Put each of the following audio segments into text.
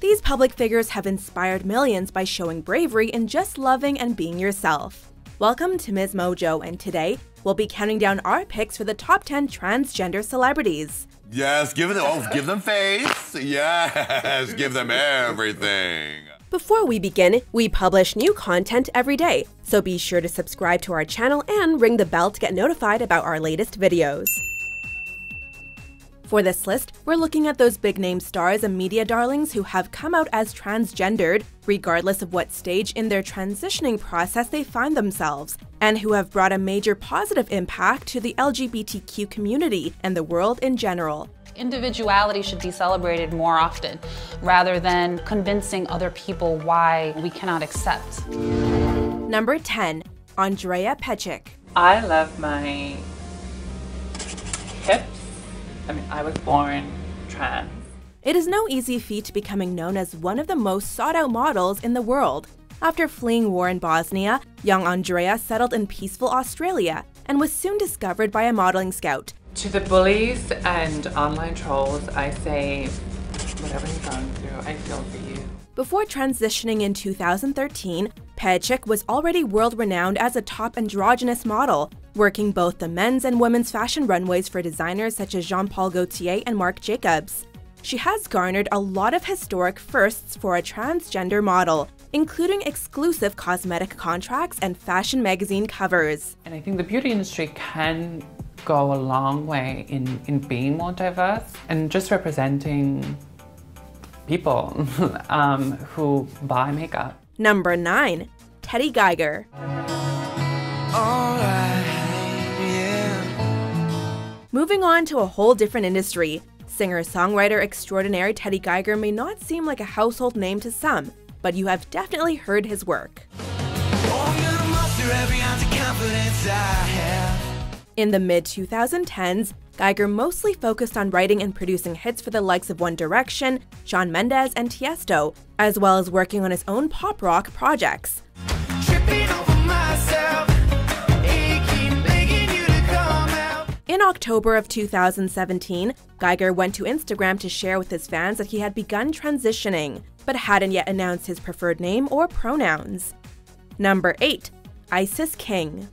These public figures have inspired millions by showing bravery in just loving and being yourself. Welcome to MsMojo, and today we'll be counting down our picks for the top 10 transgender celebrities. Yes, give them face. Yes, give them everything. Before we begin, we publish new content every day, so be sure to subscribe to our channel and ring the bell to get notified about our latest videos. For this list, we're looking at those big-name stars and media darlings who have come out as transgendered, regardless of what stage in their transitioning process they find themselves, and who have brought a major positive impact to the LGBTQ community and the world in general. Individuality should be celebrated more often, rather than convincing other people why we cannot accept. Number 10. Andreja Pejić. I love my hips. I mean, I was born trans. It is no easy feat becoming known as one of the most sought-out models in the world. After fleeing war in Bosnia, young Andreja settled in peaceful Australia and was soon discovered by a modeling scout. To the bullies and online trolls, I say, whatever you've gone through, I feel for you. Before transitioning in 2013, Pejić was already world-renowned as a top androgynous model, working both the men's and women's fashion runways for designers such as Jean-Paul Gaultier and Marc Jacobs. She has garnered a lot of historic firsts for a transgender model, including exclusive cosmetic contracts and fashion magazine covers. And I think the beauty industry can go a long way in being more diverse and just representing people who buy makeup. Number 9. Teddy Geiger. All right, yeah. Moving on to a whole different industry, singer-songwriter extraordinaire Teddy Geiger may not seem like a household name to some, but you have definitely heard his work. In the mid-2010s, Geiger mostly focused on writing and producing hits for the likes of One Direction, Shawn Mendes, and Tiesto, as well as working on his own pop rock projects. In October of 2017, Geiger went to Instagram to share with his fans that he had begun transitioning, but hadn't yet announced his preferred name or pronouns. Number 8. Isis King.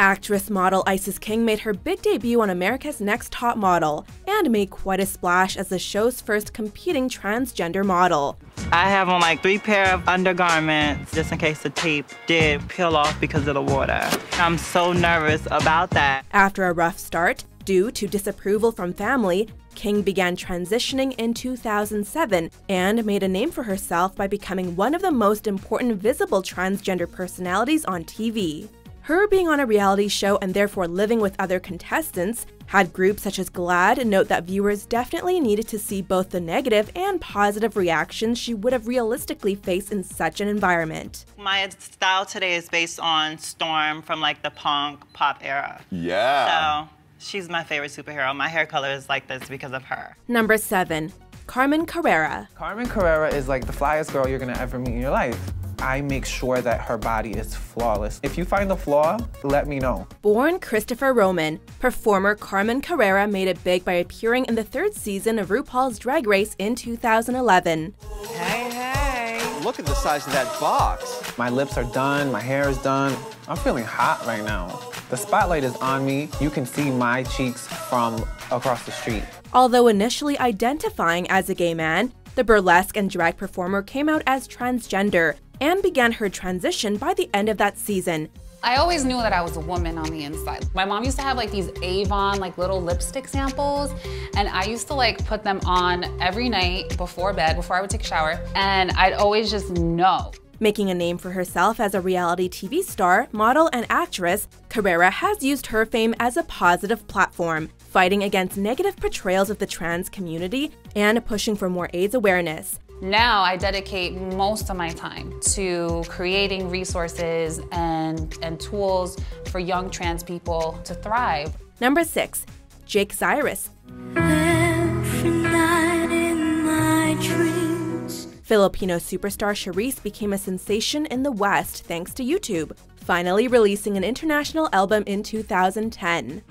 Actress-model Isis King made her big debut on America's Next Top Model and made quite a splash as the show's first competing transgender model. I have on like 3 pairs of undergarments just in case the tape did peel off because of the water. I'm so nervous about that. After a rough start, due to disapproval from family, King began transitioning in 2007 and made a name for herself by becoming one of the most important visible transgender personalities on TV. Her being on a reality show and therefore living with other contestants had groups such as GLAAD note that viewers definitely needed to see both the negative and positive reactions she would have realistically faced in such an environment. My style today is based on Storm from like the punk pop era. Yeah. So she's my favorite superhero. My hair color is like this because of her. Number 7. Carmen Carrera. Carmen Carrera is like the flyest girl you're gonna ever meet in your life. I make sure that her body is flawless. If you find a flaw, let me know. Born Christopher Roman, performer Carmen Carrera made it big by appearing in the 3rd season of RuPaul's Drag Race in 2011. Hey, hey. Look at the size of that box. My lips are done, my hair is done. I'm feeling hot right now. The spotlight is on me. You can see my cheeks from across the street. Although initially identifying as a gay man, the burlesque and drag performer came out as transgender and began her transition by the end of that season. I always knew that I was a woman on the inside. My mom used to have like these Avon like little lipstick samples, and I used to like put them on every night before bed, before I would take a shower, and I'd always just know. Making a name for herself as a reality TV star, model, and actress, Carrera has used her fame as a positive platform, fighting against negative portrayals of the trans community and pushing for more AIDS awareness. Now I dedicate most of my time to creating resources and tools for young trans people to thrive. Number 6. Jake Zyrus. Every night in my dreams. Filipino superstar Charisse became a sensation in the West thanks to YouTube, finally releasing an international album in 2010.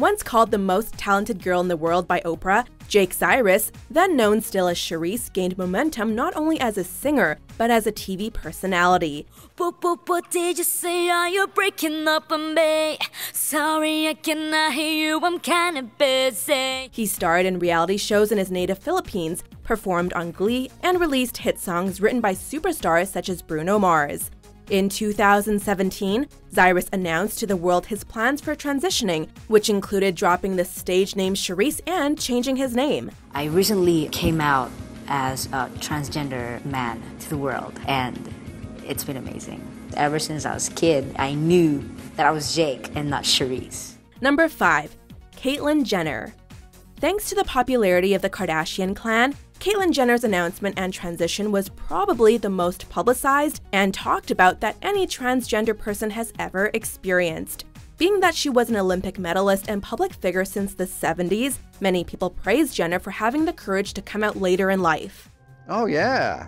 Once called the most talented girl in the world by Oprah, Jake Zyrus, then known still as Charisse, gained momentum not only as a singer, but as a TV personality. What did you say? Are you breaking up on me? Sorry, I cannot hear you, I'm kinda busy. He starred in reality shows in his native Philippines, performed on Glee, and released hit songs written by superstars such as Bruno Mars. In 2017, Zyrus announced to the world his plans for transitioning, which included dropping the stage name Charisse and changing his name. I recently came out as a transgender man to the world, and it's been amazing. Ever since I was a kid, I knew that I was Jake and not Charisse. Number 5. Caitlyn Jenner. Thanks to the popularity of the Kardashian clan, Caitlyn Jenner's announcement and transition was probably the most publicized and talked about that any transgender person has ever experienced. Being that she was an Olympic medalist and public figure since the 70s, many people praised Jenner for having the courage to come out later in life. Oh yeah.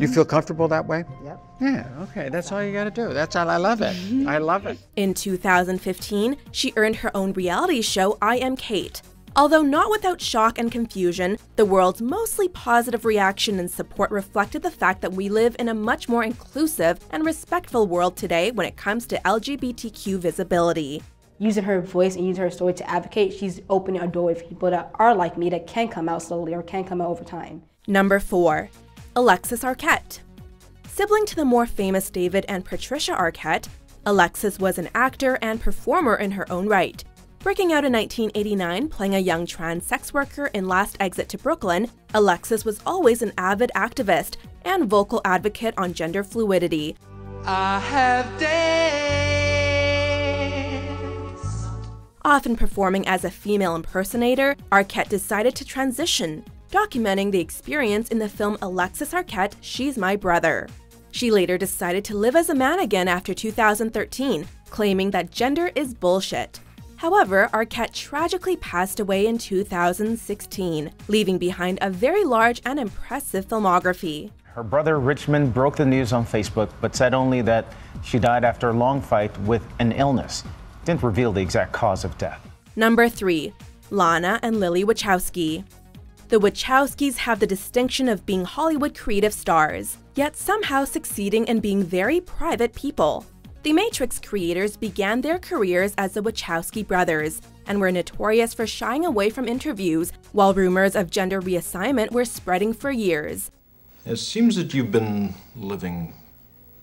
You feel comfortable that way? Yep. Yeah, okay, that's all you gotta do. That's all, I love it. I love it. In 2015, she earned her own reality show, I Am Kate. Although not without shock and confusion, the world's mostly positive reaction and support reflected the fact that we live in a much more inclusive and respectful world today when it comes to LGBTQ visibility. Using her voice and using her story to advocate, she's opening a door for people that are like me that can come out slowly or can come out over time. Number 4. Alexis Arquette. Sibling to the more famous David and Patricia Arquette, Alexis was an actor and performer in her own right. Breaking out in 1989, playing a young trans sex worker in Last Exit to Brooklyn, Alexis was always an avid activist and vocal advocate on gender fluidity. I have days. Often performing as a female impersonator, Arquette decided to transition, documenting the experience in the film Alexis Arquette, She's My Brother. She later decided to live as a man again after 2013, claiming that gender is bullshit. However, Arquette tragically passed away in 2016, leaving behind a very large and impressive filmography. Her brother Richmond broke the news on Facebook, but said only that she died after a long fight with an illness. Didn't reveal the exact cause of death. Number 3. Lana and Lily Wachowski. The Wachowskis have the distinction of being Hollywood creative stars, yet somehow succeeding in being very private people. The Matrix creators began their careers as the Wachowski brothers and were notorious for shying away from interviews while rumors of gender reassignment were spreading for years. It seems that you've been living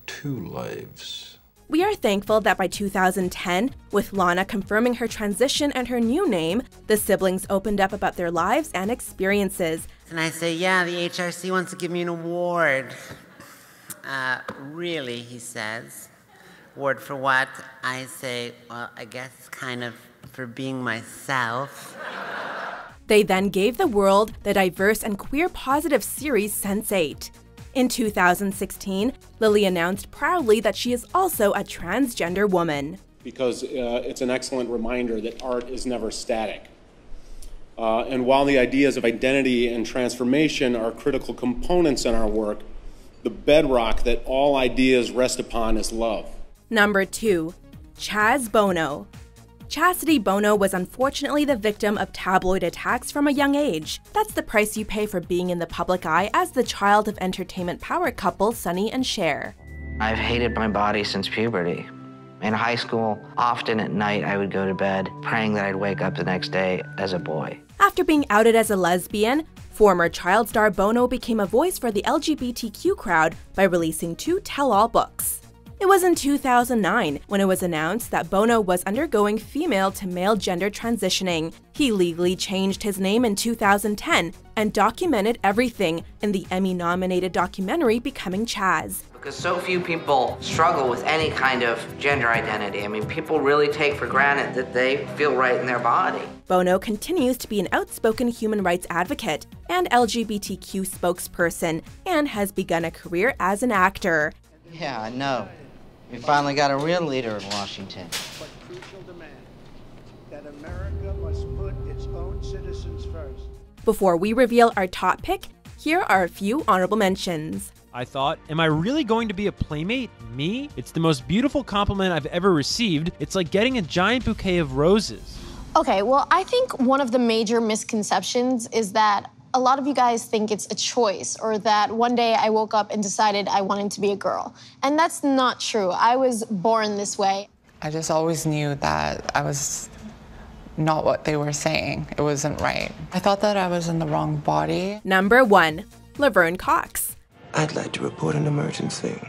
two lives. We are thankful that by 2010, with Lana confirming her transition and her new name, the siblings opened up about their lives and experiences. And I say, yeah, the HRC wants to give me an award. Really, he says. Word for what? I say, well, I guess kind of for being myself. They then gave the world the diverse and queer positive series Sense8. In 2016, Lily announced proudly that she is also a transgender woman. Because it's an excellent reminder that art is never static. And while the ideas of identity and transformation are critical components in our work, the bedrock that all ideas rest upon is love. Number 2. Chaz Bono. Chastity Bono was unfortunately the victim of tabloid attacks from a young age. That's the price you pay for being in the public eye as the child of entertainment power couple Sonny and Cher. I've hated my body since puberty. In high school, often at night I would go to bed praying that I'd wake up the next day as a boy. After being outed as a lesbian, former child star Bono became a voice for the LGBTQ crowd by releasing two tell-all books. It was in 2009 when it was announced that Bono was undergoing female-to-male gender transitioning. He legally changed his name in 2010 and documented everything in the Emmy-nominated documentary Becoming Chaz. Because so few people struggle with any kind of gender identity. I mean, people really take for granted that they feel right in their body. Bono continues to be an outspoken human rights advocate and LGBTQ spokesperson and has begun a career as an actor. Yeah, I know. We finally got a real leader in Washington. But crucial demand that America must put its own citizens first. Before we reveal our top pick, here are a few honorable mentions. I thought, am I really going to be a playmate? Me? It's the most beautiful compliment I've ever received. It's like getting a giant bouquet of roses. Okay, well, I think one of the major misconceptions is that a lot of you guys think it's a choice, or that one day I woke up and decided I wanted to be a girl. And that's not true. I was born this way. I just always knew that I was not what they were saying. It wasn't right. I thought that I was in the wrong body. Number 1, Laverne Cox. I'd like to report an emergency.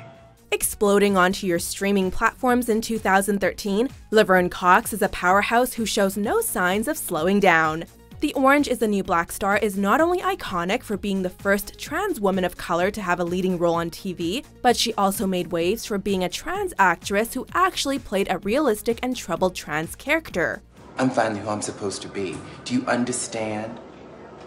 Exploding onto your streaming platforms in 2013, Laverne Cox is a powerhouse who shows no signs of slowing down. The Orange is the New Black star is not only iconic for being the first trans woman of color to have a leading role on TV, but she also made waves for being a trans actress who actually played a realistic and troubled trans character. I'm finally who I'm supposed to be. Do you understand?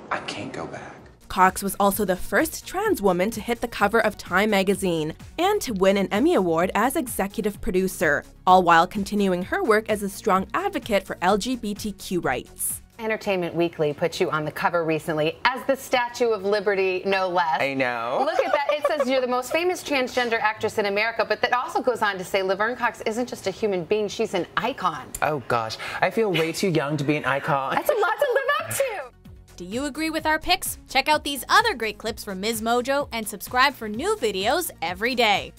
I can't go back. Cox was also the first trans woman to hit the cover of Time magazine and to win an Emmy Award as executive producer, all while continuing her work as a strong advocate for LGBTQ rights. Entertainment Weekly put you on the cover recently as the Statue of Liberty, no less. I know. Look at that. It says you're the most famous transgender actress in America, but that also goes on to say Laverne Cox isn't just a human being, she's an icon. Oh, gosh. I feel way too young to be an icon. That's a lot to live up to. Do you agree with our picks? Check out these other great clips from MsMojo and subscribe for new videos every day.